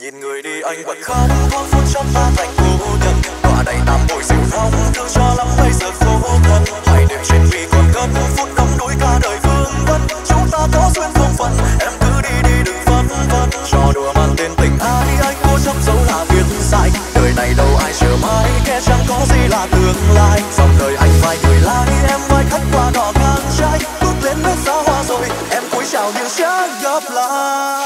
Nhìn người đi anh vẫn khát thuốc phút chốc ta thành cô đơn. Quả đầy tám bồi dịu hóng thương cho lắm bây giờ khô thân. Hãy đêm trên vì còn cơn phút đắm đuối cả đời vương vấn. Chúng ta có duyên không phận, em cứ đi đi đừng phân vân. Cho đùa mang tên tình ai anh cố chấp dấu là biệt dại. Đời này đâu ai chờ mãi, kẻ chẳng có gì là tương lai. Dòng đời anh vai người lái, em vai khách qua đỏ ngang trái. Bước lên nước xa hoa rồi, em cúi chào nhưng sẽ gặp lại.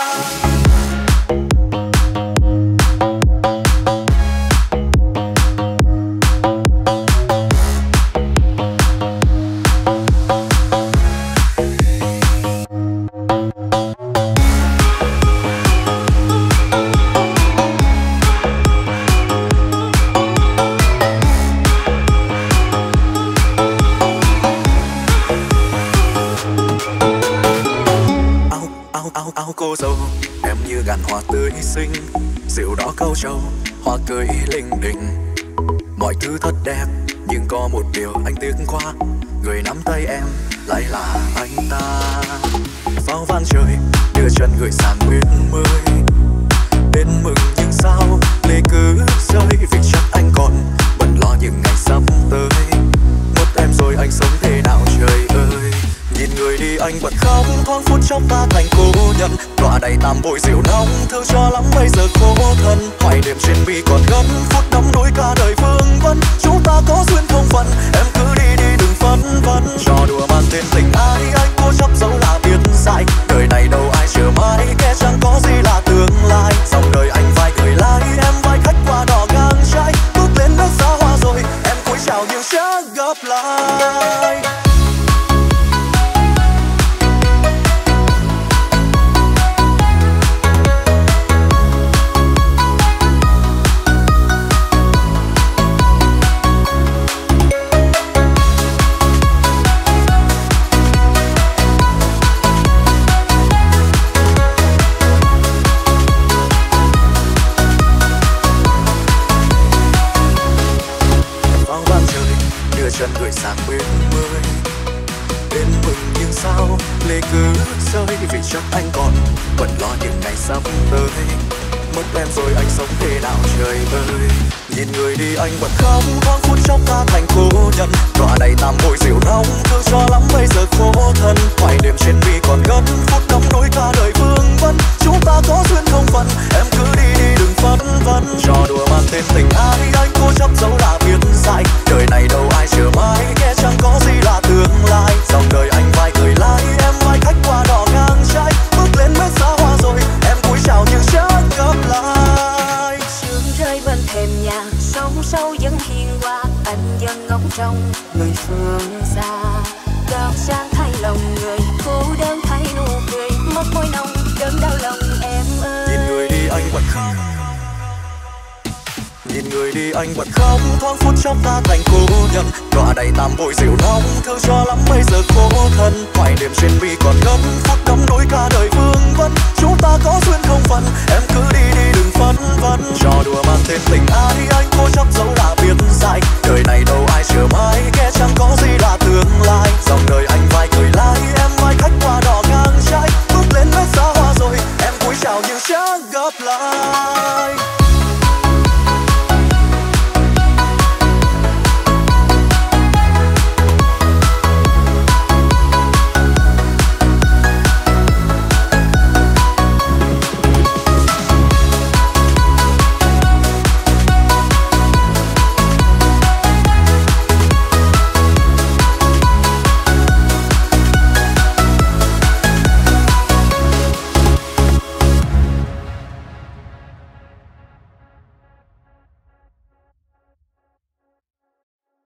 Cô dâu em như ngàn hoa tươi xinh, rượu đó câu trầu, hoa cười linh đình. Mọi thứ thật đẹp, nhưng có một điều anh tiếc quá, người nắm tay em lại là anh ta. Pháo vang trời, đưa chân gửi sang quyến mới. Đến mừng nhưng sao lệ cứ rơi, vì chắc anh còn bận lo những ngày sắp tới. Mất em rồi anh sống thế nào trời ơi. Nhìn người đi anh bật khóc, thoáng phút chốc ta thành cô nhân. Đọa đầy tam bội rượu nóng, thương cho lắm bây giờ khô thân. Hoài đêm trên bi còn gắn, phút đắm đuối cả đời vương vấn. Chúng ta có duyên không phận, em cứ đi đi đừng phân vân. Cho đùa mang tên tình ai, anh cố chấp dấu là biết dại. Đời này đâu ai chờ mãi, kẻ chẳng có gì là tương lai. Dòng đời anh vai cười lái, em vai khách qua đỏ ngang trái. Bước lên nước xa hoa rồi, em cúi chào nhưng sẽ gặp lại. Chân gửi sang bên mới. Bên mừng nhưng sao lệ cứ rơi, vì chắc anh còn vẫn lo những ngày sắp tới. Mất em rồi anh sống thế nào trời ơi. Nhìn người đi anh bật khóc, thoáng phút chốc ta thành cô nhân. Đọa đầy tam bội rượu nóng, thương cho lắm bây giờ khô thân. Hoài đêm trên bi còn gân, phút đắm đuối cả đời vương vấn. Chúng ta có duyên không phận, em cứ đi đi đừng phân vân. Cho đùa mang tên tình ai, anh cố chấp dấu là biết dại. Đời này đâu ai chờ mãi, kẻ chẳng có gì là tương lai. Dòng đời anh vai cười lái, em vai khách qua đỏ ngang trái. Bước lên mét xa hoa rồi, em cúi chào nhưng sẽ gặp lại. Sương rơi bên thềm nhà, sóng sâu vẫn hiên qua. Anh dân ngóng trong người phương xa. Đón sang thay lòng người, cô đơn thay nụ cười. Mất môi nồng đớn đau lòng em ơi. Nhìn người đi anh bật khóc, nhìn người đi anh bật khóc. Thoáng phút chốc ta thành cô nhân. Đọa đầy tam bội rượu nóng, thương cho lắm bây giờ khô thân. Hoài đêm trên bi còn gấp, phút đắm đuối cả đời vương vấn. Chúng ta có duyên không phận, em cứ đi đi đừng phân vân. Cho đùa mang tên tình ai, anh cố chấp dấu là biết dại. Đời này đâu ai chờ mãi, kẻ chẳng có gì là tương lai. Dòng đời anh vai cười lái, em vai khách qua đỏ ngang trái. Bước lên mét xa hoa rồi, em cúi chào nhưng sẽ gặp lại.